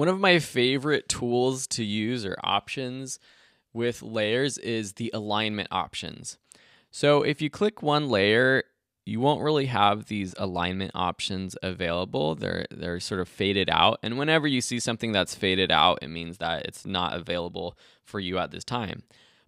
One of my favorite tools to use or options with layers is the alignment options. So if you click one layer, you won't really have these alignment options available. They're sort of faded out. And whenever you see something that's faded out, it means that it's not available for you at this time.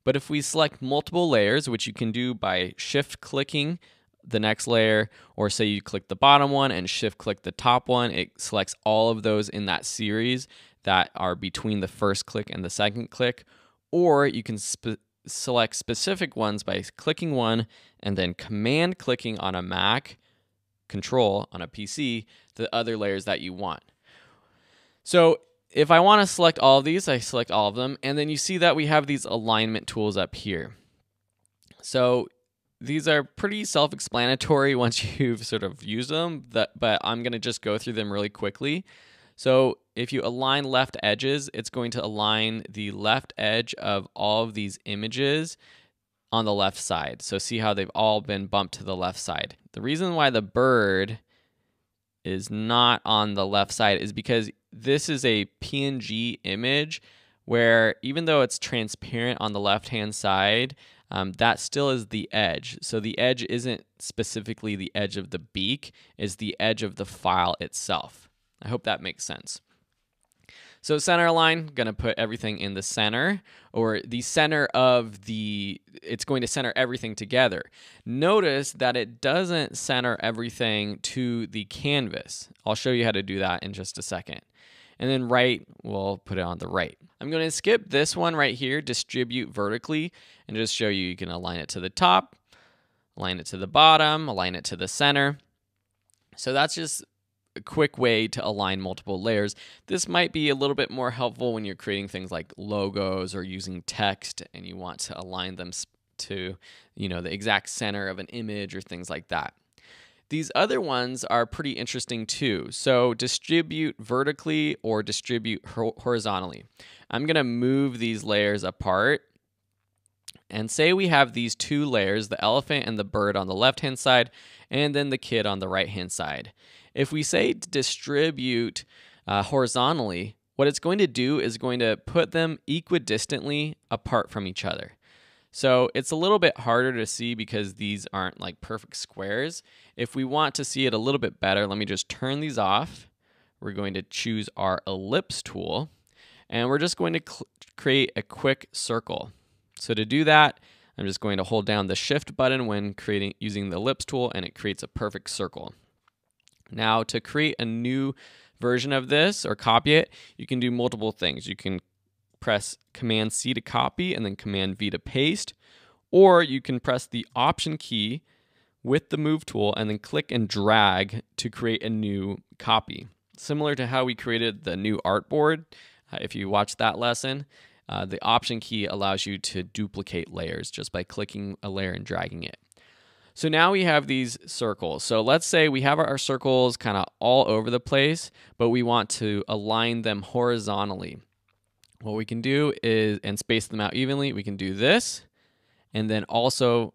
But if we select multiple layers, which you can do by shift clicking the next layer, or say you click the bottom one and shift click the top one, it selects all of those in that series that are between the first click and the second click. Or you can select specific ones by clicking one and then command clicking on a Mac, control on a PC, the other layers that you want. So if I want to select all of these, I select all of them, and then you see that we have these alignment tools up here. So these are pretty self-explanatory once you've sort of used them, but I'm going to just go through them really quickly. So if you align left edges, it's going to align the left edge of all of these images on the left side. So see how they've all been bumped to the left side. The reason why the bird is not on the left side is because this is a PNG image where even though it's transparent on the left-hand side, that still is the edge. So the edge isn't specifically the edge of the beak, it's the edge of the file itself. I hope that makes sense. So center align, gonna put everything in the center, or the center of the, it's going to center everything together. Notice that it doesn't center everything to the canvas. I'll show you how to do that in just a second. And then right, we'll put it on the right. I'm gonna skip this one right here, distribute vertically, and just show you, you can align it to the top, align it to the bottom, align it to the center. So that's just a quick way to align multiple layers. This might be a little bit more helpful when you're creating things like logos or using text and you want to align them to, you know, the exact center of an image or things like that. These other ones are pretty interesting too. So distribute vertically or distribute horizontally. I'm going to move these layers apart. And say we have these two layers, the elephant and the bird on the left-hand side, and then the kid on the right-hand side. If we say distribute horizontally, what it's going to do is going to put them equidistantly apart from each other. So it's a little bit harder to see because these aren't like perfect squares. If we want to see it a little bit better, let me just turn these off. We're going to choose our ellipse tool, and we're just going to create a quick circle. So to do that, I'm just going to hold down the shift button when using the ellipse tool, and it creates a perfect circle. Now to create a new version of this or copy it, you can do multiple things. You can press Command C to copy and then Command V to paste, or you can press the Option key with the Move tool and then click and drag to create a new copy. Similar to how we created the new artboard, if you watched that lesson. The Option key allows you to duplicate layers just by clicking a layer and dragging it. So now we have these circles. So let's say we have our circles kind of all over the place, but we want to align them horizontally. What we can do is, and space them out evenly, we can do this. And then also,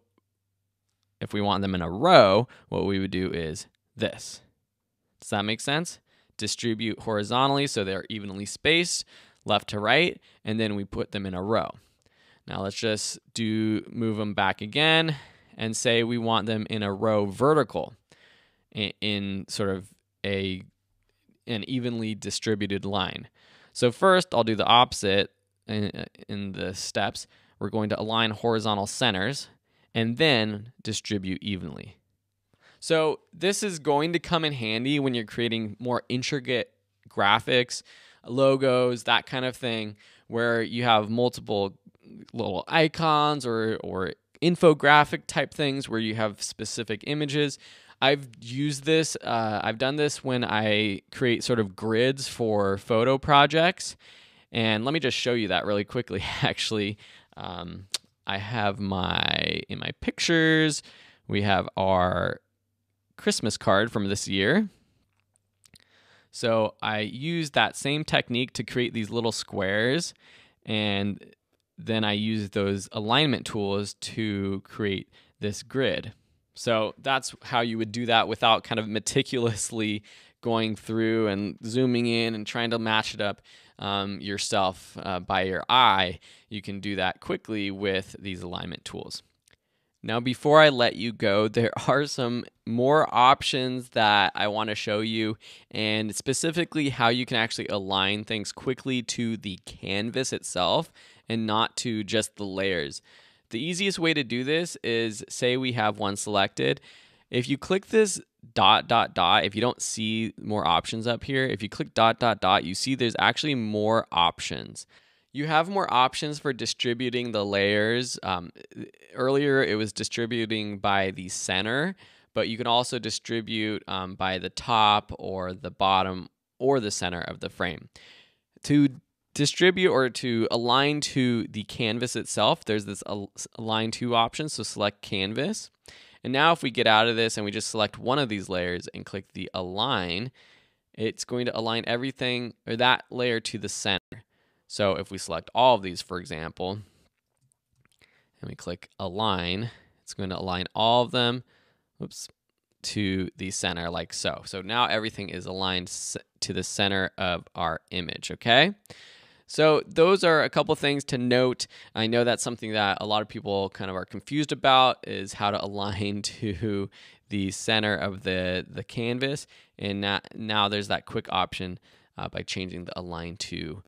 if we want them in a row, what we would do is this. Does that make sense? Distribute horizontally so they're evenly spaced, left to right, and then we put them in a row. Now let's just move them back again and say we want them in a row vertical in sort of an evenly distributed line. So first I'll do the opposite in the steps. We're going to align horizontal centers and then distribute evenly. So this is going to come in handy when you're creating more intricate graphics, logos, that kind of thing, where you have multiple little icons or infographic type things where you have specific images. I've used this, I've done this when I create sort of grids for photo projects. And let me just show you that really quickly, actually. I have in my pictures, we have our Christmas card from this year. So I used that same technique to create these little squares, and then I used those alignment tools to create this grid. So that's how you would do that without kind of meticulously going through and zooming in and trying to match it up yourself by your eye, you can do that quickly with these alignment tools. Now, before I let you go, there are some more options that I want to show you, and specifically how you can actually align things quickly to the canvas itself and not to just the layers. The easiest way to do this is, say we have one selected. If you click this ... if you don't see more options up here, if you click ... you see there's actually more options. You have more options for distributing the layers. Earlier, it was distributing by the center, but you can also distribute by the top or the bottom or the center of the frame. To distribute or to align to the canvas itself, there's this align to option, so select canvas. And now if we get out of this and we just select one of these layers and click the align, it's going to align everything or that layer to the center. So if we select all of these, for example, and we click align, it's going to align all of them to the center, like so. So now everything is aligned to the center of our image, okay? So those are a couple things to note. I know that's something that a lot of people kind of are confused about, is how to align to the center of the canvas. And now there's that quick option by changing the align to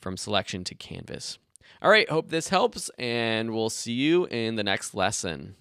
from selection to canvas. All right, hope this helps, and we'll see you in the next lesson.